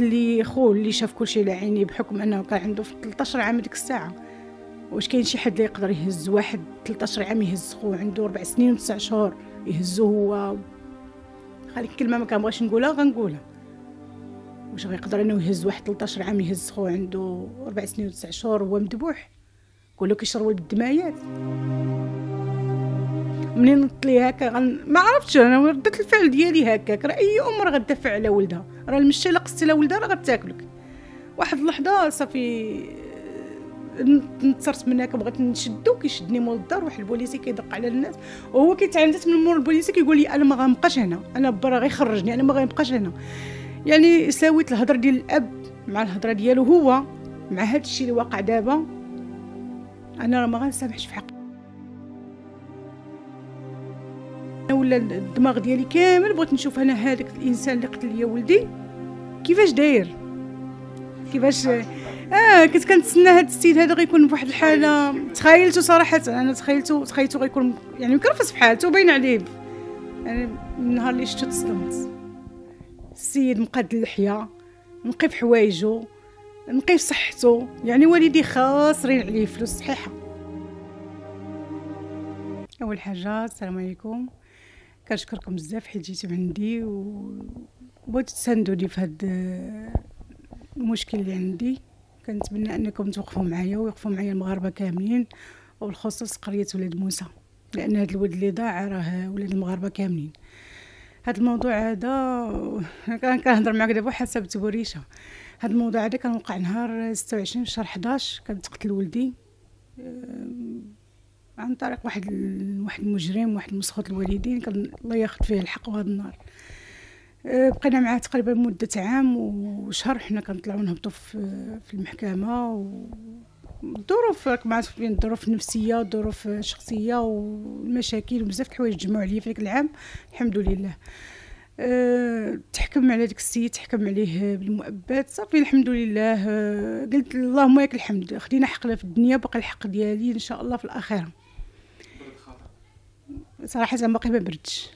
قالت لي خو اللي شاف كلشي على عيني بحكم انه كان عنده في 13 عام ديك الساعه، واش كاين شي حد اللي يقدر يهز واحد 13 عام يهز خو عنده 4 سنين و9 شهور يهزو هو؟ خليك كلمه ما كنبغيش نقولها غنقولها، واش غيقدر انه يهز واحد 13 عام يهز خو عنده 4 سنين و9 شهور وهو مذبوح كلو كيشربوا الدمايات؟ منين قلت لي هكا ما عرفتش انا ردة الفعل ديالي هكاك، راه اي ام راه غدافع على ولدها، راه المشي اللي قصتي لولدها راه غتاكلك. واحد اللحظه صافي نتصرت من هكا بغيت نشدو، كيشدني مول الدار واحد البوليسي كيدق على الناس وهو كيتعنت من مول البوليسي كيقول لي انا ما غنبقاش هنا، انا برا غيخرجني، انا ما غنبقاش هنا. يعني ساويت الهضره ديال الاب مع الهضره ديالو هو مع هذا الشيء اللي واقع دابا، انا راه ما غنسامحش في حقي. ولا الدماغ ديالي كامل بغيت نشوف انا هذاك الانسان اللي قتل ليا ولدي كيفاش داير، كيفاش كنت كنتسنى هذا السيد هذا غيكون بواحد الحاله. تخيلته صراحه انا تخيلته غيكون يعني مكرفس في حالته باين عليه. يعني من نهار اللي شفته تصدمت، السيد مقاد اللحيه، نقي في حوايجو، نقي في صحته، يعني والدي خاسرين عليه فلوس صحيحه. اول حاجه السلام عليكم، كنشكركم بزاف حيت جيتو عندي وبغيتو تساندوني في هاد المشكل اللي عندي. كنتمنى انكم توقفوا معايا ويوقفوا معايا المغاربه كاملين وبالخصوص قريه ولاد موسى، لان هاد الولد اللي ضاع راه ولاد المغاربه كاملين. هاد الموضوع هذا كنهضر معاك دابا حسب تبوريشه. هاد الموضوع هذا كان وقع نهار 26 شهر 11، كانت قتل ولدي عن طريق واحد المجرم، واحد مسخوط الوالدين، كان الله ياخذ فيه الحق. وهذا النهار بقينا معاه تقريبا مده عام وشهر، حنا كنطلعوا نهبطوا في المحكمه، والظروف راك معرف بين الظروف النفسيه والظروف الشخصيه والمشاكل وبزاف د الحوايج تجمعوا عليا في ذاك العام. الحمد لله تحكم على داك السيد، تحكم عليه بالمؤبد صافي الحمد لله. قلت اللهم لك الحمد، خدينا حقنا في الدنيا، باقي الحق ديالي ان شاء الله في الاخره. صراحه باقي ما بردش،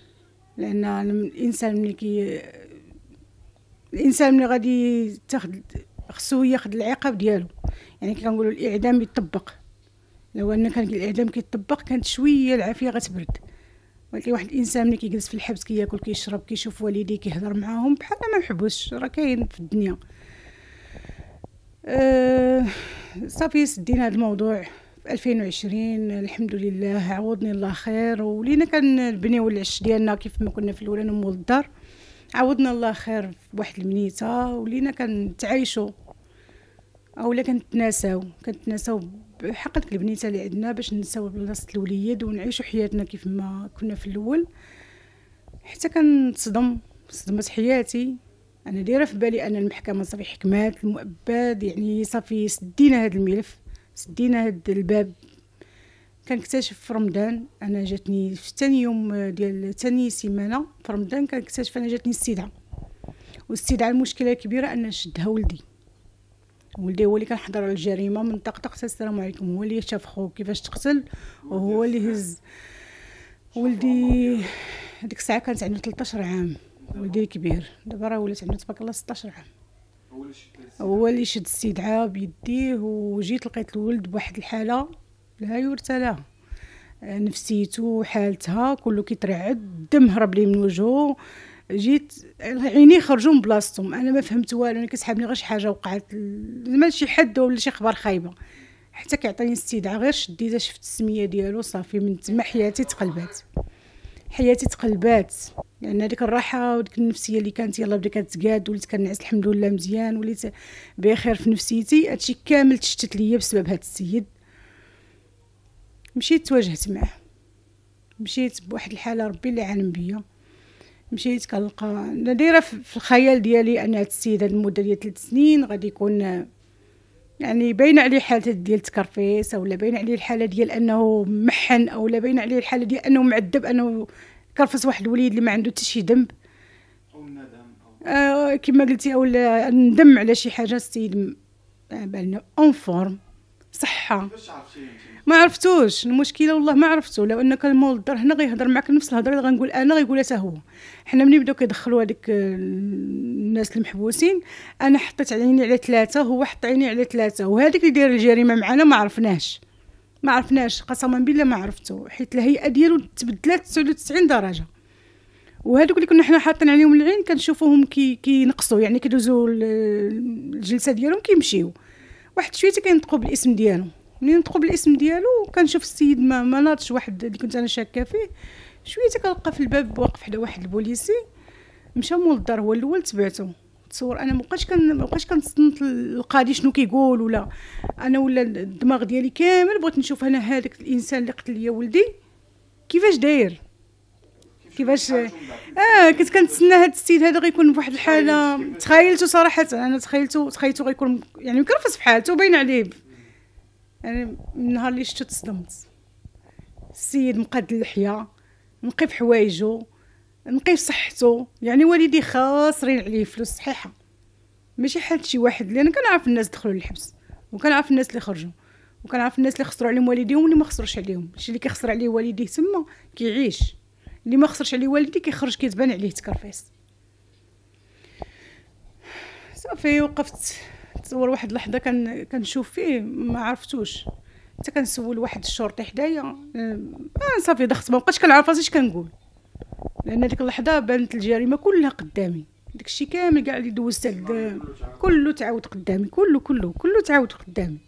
لان الانسان ملي الانسان ملي غادي خصو ياخد العقاب ديالو. يعني كنقولوا الاعدام يطبق، لو ان كان الاعدام كيطبق كانت شويه العافيه غتبرد، ولكن واحد الانسان ملي كيجلس في الحبس كياكل كيشرب كيشوف والديه كيهضر معاهم بحال ما نحبوش راه كاين في الدنيا. صافي سدينا هذا الموضوع في 2020 الحمد لله، عوضني الله خير ولينا كنبنيو العش ديالنا كيف ما كنا في الاولى مول الدار. عوضنا الله خير بواحد المنيته ولينا كنتعايشوا اولا كنتناساو بحق ديك البنيته اللي عندنا باش نساو بلاصه الوليد ونعيشوا حياتنا كيف ما كنا في الاول. حتى كنتصدم صدمت حياتي، انا دايره في بالي ان المحكمه صافي حكمات المؤبد، يعني صافي سدينا هذا الملف، سدينا هذا الباب. كنكتشف في رمضان، انا جاتني في ثاني يوم ديال ثاني سيمانه في رمضان كنكتشف انا جاتني السيدعه، والاستدعاء المشكله كبيره ان شدها ولدي هو اللي كان حضر الجريمه من طقطق السلام عليكم، هو اللي شاف خو كيفاش تقتل وهو اللي هز ولدي. هذيك الساعه كانت عنده 13 عام ولدي كبير، دابا راه ولات عنده تبارك الله 16 عام. هو اللي شد السيدعه بيديه، وجيت لقيت الولد بواحد الحاله لا يرثى لها، نفسيته حالتها كله كيترعد، الدم هرب لي من وجهه، جيت عيني خرجوا من بلاصتهم. انا ما فهمت والو، انا كتسحبني غير شي حاجه وقعت زعما شي حد ولا شي خبر خايبه حتى كيعطيني استدعاء. غير شديتها شفت السميه ديالو صافي من تما حياتي تقلبات، لان هذيك الراحه وديك النفسيه اللي كانت يلا بدا كتقاد وليت كنعس الحمد لله مزيان، وليت بخير في نفسيتي. هادشي كامل تشتت ليا بسبب هاد السيد. مشيت تواجهت معاه، مشيت بواحد الحاله ربي اللي عالم بيا، مشيت كنلقى انا دايره في الخيال ديالي ان هاد السيد هاد المده ديال 3 سنين غادي يكون يعني باين عليه حاله ديال التكرفيس، اولا باين عليه الحاله ديال انه محن، اولا باين عليه الحاله ديال انه معذب، انه كرفس واحد الوليد اللي ما عنده حتى شي ذنب او الندم او كما قلتي اولا ندم على شي حاجه. السيد بالنا اون فورم صحه، ما عرفتوش المشكله والله ما عرفتو، لو ان كان مول الدار هنا غيهضر معك نفس الهضره اللي غنقول انا غيقولها حتى هو. حنا ملي بداو كيدخلوا هذيك الناس المحبوسين، انا حطيت عيني على ثلاثه، هو حط عيني على ثلاثه، وهذاك اللي داير الجريمه معنا ما عرفناش قسما بالله ما عرفتو، حيت الهيئه ديالو تبدلات 99 درجه. وهذوك اللي كنا حنا حاطين عليهم العين كنشوفوهم كينقصوا، يعني كيدوزوا الجلسه ديالهم كيمشيو، واحد شويه كينطقوا بالاسم ديالو. ملي نطقوا بالاسم ديالو كنشوف السيد ما ناضش، واحد اللي كنت انا شاكه فيه شويه، كنلقى في الباب واقف حدا واحد البوليسي، مشى مول الدار هو الاول تبعته. تصور انا ما بقاش كنستنط القاضي شنو كيقول، ولا انا ولا الدماغ ديالي كامل بغيت نشوف انا هذاك الانسان اللي قتل ليا ولدي كيفاش داير، كيفاش كنت كنتسنى هذا السيد هذا غيكون بواحد الحاله. تخيلته صراحه، انا تخيلته غيكون يعني مكرفس في حالته، باين عليه. انا من نهار اللي شفتو تصدمت. السيد مقاد اللحيه، نقي في حوايجو، نقي في صحته، يعني والدي خاسرين عليه فلوس صحيحه، ماشي حال شي واحد. لان كنعرف الناس دخلوا للحبس، وكنعرف الناس اللي خرجوا، وكنعرف الناس اللي خسروا عليهم والديهم واللي ما خسروش عليهم. شي اللي كيخسر عليه والديه تما كيعيش، اللي ما خسرش عليه والديه كيخرج كيتبان عليه تكرفيس. صافي وقفت، تصور واحد اللحظه كنشوف فيه ما عرفتوش، حتى كنسول واحد الشرطي حدايا. صافي ضغط، ما بقيتش كنعرف راسي اش كنقول، لان ديك اللحظه بانت الجريمه كلها قدامي، داكشي كامل كاع اللي دوزت كله تعاود قدامي، كله تعاود قدامي.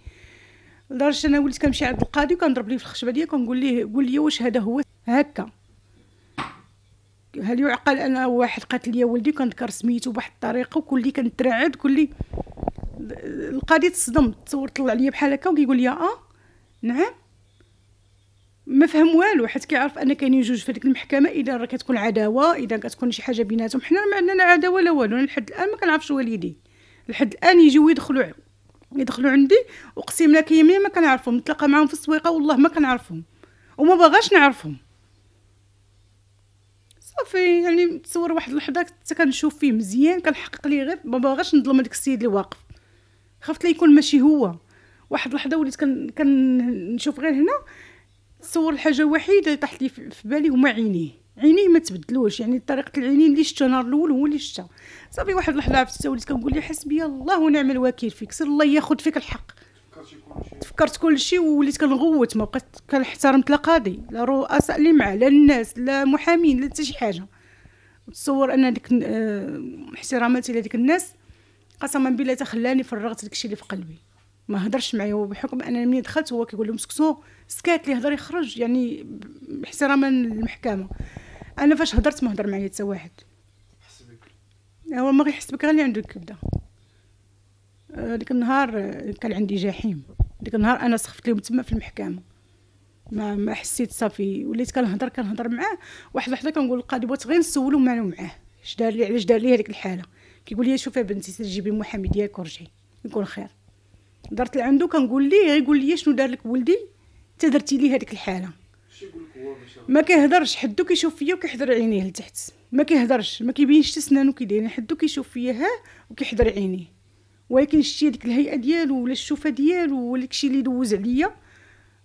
لدرجه انا وليت كنمشي عند القاضي وكنضرب ليه في الخشبه ديالي، كنقول ليه قول لي واش هذا هو هكا؟ هل يعقل انا واحد قتل ليا ولدي وكنذكر سميتو بواحد الطريقه وكلي كنترعد كلي. القاضي تصدم، تصور طلع عليا بحال هكا وكيقول لي نعم، ما فهم والو، حيت كيعرف ان كاينين جوج في هذيك المحكمه، اذا راه كتكون عداوه، اذا كتكون شي حاجه بيناتهم. حنا ما عندنا عداوه لا والو، انا لحد الان ما كنعرفش والدي، لحد الان يجيو يدخلوا عندي، اقسم لك يمين ما كنعرفهم، نتلاقى معاهم في السويقه والله ما كنعرفهم وما باغاش نعرفهم. صافي يعني تصور واحد اللحظه حتى كنشوف فيه مزيان، كنحقق ليه، غير ما باغاش نظلم هذاك السيد اللي واقف، خفت لي يكون ماشي هو. واحد اللحظه وليت كنشوف غير هنا، تصور الحاجه الوحيده اللي طاحت لي في بالي هما عينيه ما تبدلوش، يعني طريقه العينين اللي شفتها نهار الاول هو اللي شفتها. صافي واحد اللحظه عرفت، وليت كنقول لي حسبي الله ونعم الوكيل فيك، سير الله ياخذ فيك الحق. تفكرت كل شيء ووليت كنغوت، ما بقيت كنحترمت لا قاضي لا رؤساء اللي معاه لا الناس لا محامين لا حتى شي حاجه. وتصور ان ديك احتراماتي لهذيك الناس قسما بالله تخلاني فرغت داكشي اللي في قلبي، ما هضرش معايا هو، بحكم انني ملي دخلت هو كيقول لهم سكتوا، سكات لي هضر يخرج، يعني احتراما للمحكمه. انا فاش هضرت ما هضر معايا حتى واحد، حس بك هو ما غيحس بك غير اللي عنده الكبده. ديك النهار كان عندي جحيم، ديك النهار انا سخفت لهم تما في المحكمه، ما حسيت. صافي وليت كنهضر معاه، واحد اللحظه كنقول للقاضي بغيت غير نسولو مالو معاه، اش دار لي، علاش دار لي هذيك الحاله. كيقول لي شوفي بنتي تجيبي المحامي ديالك ورجعي يكون خير. درت لعندو كنقول ليه يقول لي شنو دار لك ولدي حتى درتي ليه هذيك الحاله. ما كيهضرش، حدو كيشوف فيا وكيحضر عينيه لتحت، ما كيهضرش، ما كيبينش حتى سنانو كيدايرين، حدو كيشوف فيا ها وكيحضر عينيه. ولكن شتي ديك الهيئه ديالو ولا الشوفه ديالو ولا داكشي اللي دوز عليا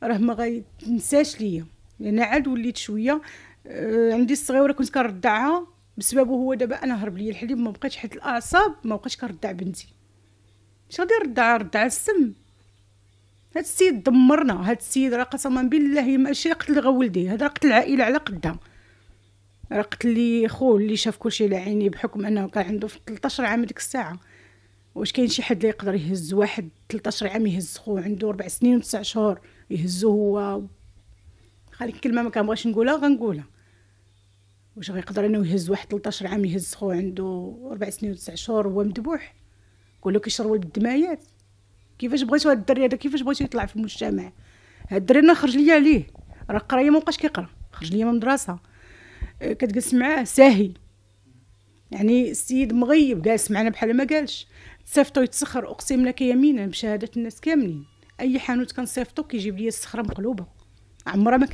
راه ما غيتنساش ليا، لان عاد وليت شويه عندي الصغيره كنت كنردعها بسببه هو. دابا انا هرب ليا الحليب، ما بقيتش حيت الاعصاب ما بقيتش كنردع بنتي، اش غادي نردع السم. هاد السيد دمرنا، هاد السيد راه قسما بالله ماشي قتل غير ولدي، هذا قتل العائله على قدها، راه قتل لي خوه اللي شاف كلشي على عيني، بحكم انه كان عنده في 13 عام ديك الساعه. واش كاين شي حد اللي يقدر يهز واحد 13 عام يهز خوه عنده 4 سنين و9 شهور يهزو هو؟ خليك كلمه ما كنبغيش نقولها غنقولها، واش غيقدر انه يهز واحد 13 عام يهز خوه عنده 4 سنين و9 شهور هو مذبوح كله كيشربوا الدمايات؟ كيفاش بغيتو هاد الدري هذا، كيفاش بغيتو يطلع في المجتمع؟ هاد الدري انا خرج ليا عليه، راه القرايه ما بقاش كيقرا، خرج ليا من المدرسه، كتجلس معاه ساهي، يعني السيد مغيب جالس معنا بحال ما قالش. صيفطو يتسخر، اقسم لك يمينا بشهاده الناس كاملين، اي حانوت كنصيفطو كيجيب لي الصخره مقلوبه، عمرها ما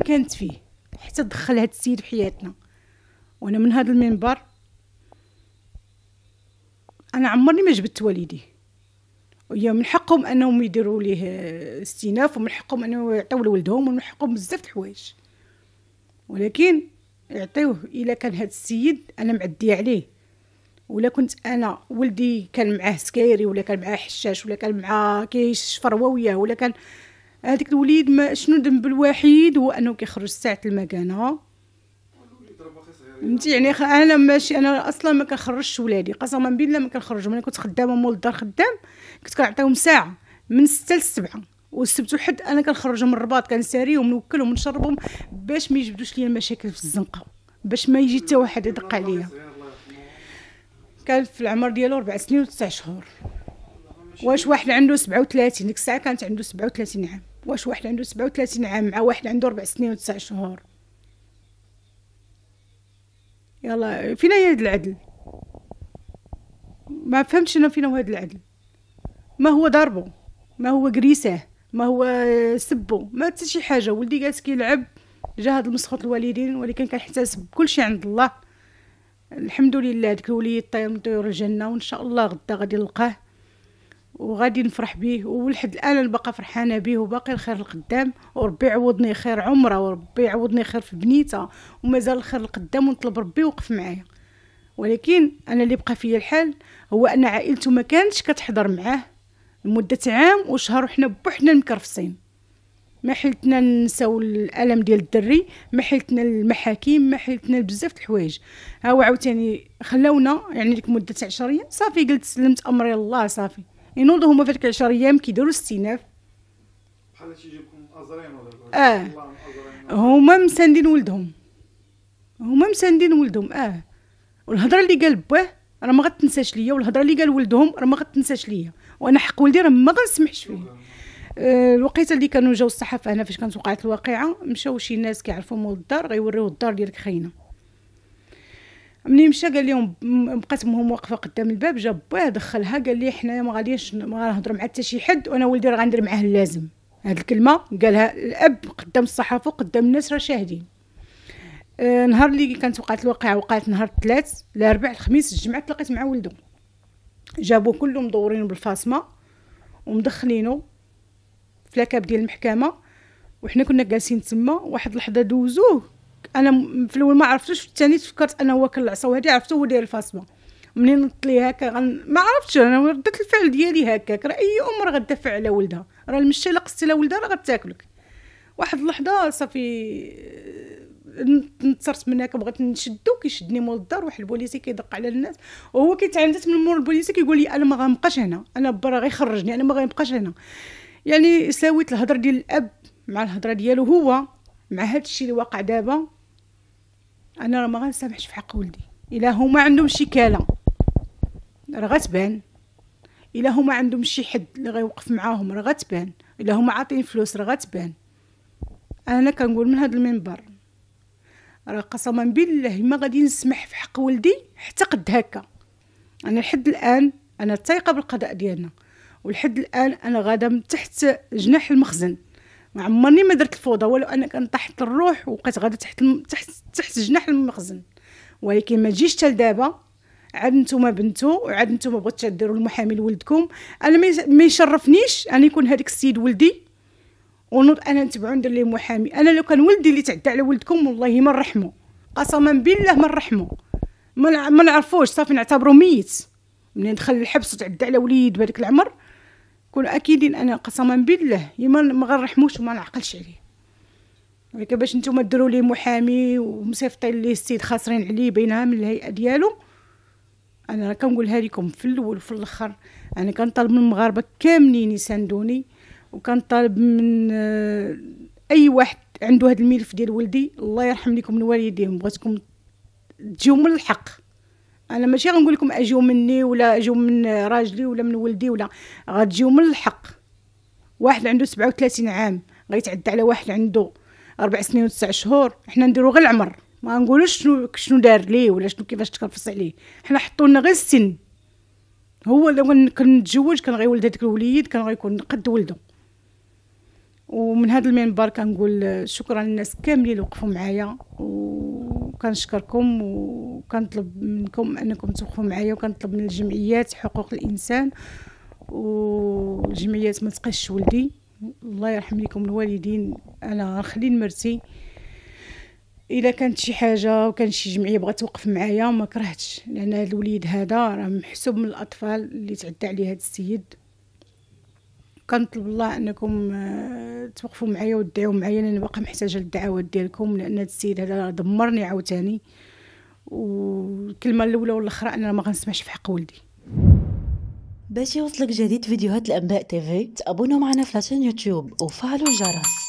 كانت فيه حتى دخل هاد السيد في حياتنا. وانا من هاد المنبر انا عمرني ما جبت والدي، ويا من حقهم انهم يديروا ليه استئناف، ومن حقهم انه يعطيو لولدهم، ومن حقهم بزاف د الحوايج، ولكن يعطيوه الا كان هاد السيد انا معديه عليه، ولا كنت انا ولدي كان معاه سكيري ولا كان معاه حشاش ولا كان معاه كيش فروويه ولا كان هذاك الوليد، ما شنو ذنب الوحيد هو انه كيخرج ساعه المكانه. فهمتي يعني انا ماشي، انا اصلا ما كنخرجش ولادي قسما بالله ما كنخرجهم. انا كنت خدامه مول الدار، خدام كنت كنعطيهم ساعه من 6 ل 7 والسبت وحد انا كنخرجهم من الرباط، كنساريهم ونوكلهم ونشربهم باش ما يجبدوش ليا المشاكل في الزنقه، باش ما يجي حتى واحد يدق عليا. كان في العمر ديالو 4 سنين و9 شهور. واش واحد عنده 37، ديك الساعه كانت عنده 37 عام. واش واحد عنده 37 عام مع واحد عنده 4 سنين و9 شهور؟ يلا فينا هاد العدل؟ ما فهمتش انا فينا هاد العدل. ما هو ضربه، ما هو كريساه، ما هو سبو، ما حتى شي حاجه. ولدي جالس كيلعب، جا هاد المسخوط الوالدين، ولكن كنحتسب كلشي عند الله. الحمد لله داك الوليد طير من طيور الجنه، وان شاء الله غدا غادي نلقاه وغادي نفرح به، ولحد الان انا باقا فرحانه به وباقي الخير القدام. وربي يعوضني خير عمره، وربي يعوضني خير في بنيته، ومازال الخير القدام، ونطلب ربي يوقف معايا. ولكن انا اللي بقى فيا الحال هو ان عائلته ما كانتش كتحضر معاه لمده عام وشهر، وحنا بوحدنا مكرفصين. ما حلتنا نساو الالم ديال الدري، ما حلتنا المحاكم، ما حلتنا بزاف د الحوايج. ها هو عاوتاني خلاونا يعني ديك مده 10 ايام صافي، قلت سلمت امري الله صافي. ينوضوا هما في ديك 10 ايام كيديروا استئناف، بحال شي يجيبكم ازرين ولا الله ازرين. هما مساندين ولدهم، هما مساندين ولدهم. والهضره اللي قال باه راه ما غتنساش ليا، والهضره اللي قال ولدهم راه ما غتنساش ليا، وانا حق ولدي راه ما غنسمحش فيه. الوقيته اللي كانوا جاو الصحافه هنا فاش كانت وقعت الواقعه، مشاو شي ناس كيعرفوا مول الدار غيوريو الدار ديالك خاينه. ملي مشى قال لهم، بقات امهم واقفه قدام الباب، جا باه دخلها قال لي حنايا ما غاديش نهضر مع حتى شي حد، وانا ولدي راه غندير معاه اللازم. هاد الكلمه قالها الاب قدام الصحافه وقدام الناس راه شاهدين. نهار اللي كانت وقعت الواقعه، وقعت نهار الثلاث الاربع الخميس الجمعه، تلاقيت مع ولده، جابوه كلهم مدورين بالفاصمه ومدخلينه في لاكاب ديال المحكمه، وحنا كنا جالسين تما. واحد اللحظه دوزوه، انا في الاول ما عرفتوش، في الثاني تفكرت انا هو كنلعصا، وهادي عرفتو هو داير الفاصمه. منين نط ليه هكا ما عرفتش انا ردة الفعل ديالي هكاك، راه اي ام راه غدافع على ولدها، راه المشي الا قصتي لولدها راه غتاكلك. واحد اللحظه صافي نتصرت من هكا، بغيت نشدو، كيشدني مول الدار، واحد البوليسي كيدق على الناس وهو كيتعندت من مول البوليسي كيقول لي انا ما غنبقاش هنا، انا برا غيخرجني، انا ما غنبقاش هنا. يعني ساويت الهضره ديال الاب مع الهضره ديالو هو مع هاد الشيء اللي واقع دابا. انا راه ما غنسامحش في حق ولدي. الا هما عندهم شي كاله راه غتبان، الا هما عندهم شي حد اللي غيوقف معاهم راه غتبان، الا هما عاطين فلوس راه غتبان. انا كنقول من هاد المنبر راه قسما بالله ما غادي نسمح في حق ولدي حتى قد هكا. انا لحد الان انا تايقه بالقضاء ديالنا، ولحد الان انا غاده من تحت جناح المخزن. ما عمرني ما درت الفوضى، ولو انا كنت تحت الروح وبقيت غاده تحت جناح المخزن. ولكن ما تجيش حتى لدابا، عاد نتوما بنتو، وعاد نتوما بغيتوا ديروا المحامي لولدكم. انا ما يشرفنيش ان يكون هذاك السيد ولدي ونوض انا نتبعو ندير ليه محامي. انا لو كان ولدي اللي تعدى على ولدكم والله ما نرحمو، قسما بالله ما نرحمو، ما نعرفوش صافي، نعتبرو ميت. منين دخل الحبس وتعدى على وليد بهذاك العمر كون اكيدين انا قسما بالله ما غنرحموش وما نعقلش عليه. ولكن باش نتوما ديروا ليه محامي ومصيفطين ليه السيد خاسرين عليه بينها من الهيئه ديالو، انا كنقولها لكم في الاول وفي الاخر، انا كنطالب من المغاربه كاملين يساندوني، وكنطالب من اي واحد عنده هذا الملف ديال ولدي الله يرحم لكم من والديهم، بغيتكم تجيو من الحق. انا ماشي غنقول لكم اجيو مني ولا اجيو من راجلي ولا من ولدي، ولا غتجيو من الحق. واحد عنده 37 عام غيتعدى على واحد عنده 4 سنين و9 شهور، حنا نديرو غير العمر، ما نقولوش شنو دار ليه ولا شنو كيفاش تكرفص عليه، حنا حطو لنا غير السن. هو لو كان نتزوج كان غيولد هذاك الوليد، كان غيكون قد ولده. ومن هذا المنبر كنقول شكرا للناس كاملين اللي وقفوا معايا، وكنشكركم وكنطلب منكم انكم توقفوا معايا، وكنطلب من الجمعيات حقوق الانسان والجمعيات ما تقش ولدي. الله يرحم لكم الوالدين. انا غنخلي مرتي الا كانت شي حاجه وكان شي جمعيه بغات توقف معايا ما كرهتش، لان الوليد هذا راه محسوب من الاطفال اللي تعدى عليه هذا السيد. كنطلب الله انكم توقفوا معايا وتدعوا معايا، لان باقا محتاجه للدعوات ديالكم، لان هذا السيد هذا دمرني عاوتاني، والكلمه الاولى والاخرى انا ما غنسمعش في حق ولدي. باش يوصلك جديد فيديوهات الانباء تيفي تابونوا معنا في لاشين يوتيوب وفعلوا الجرس.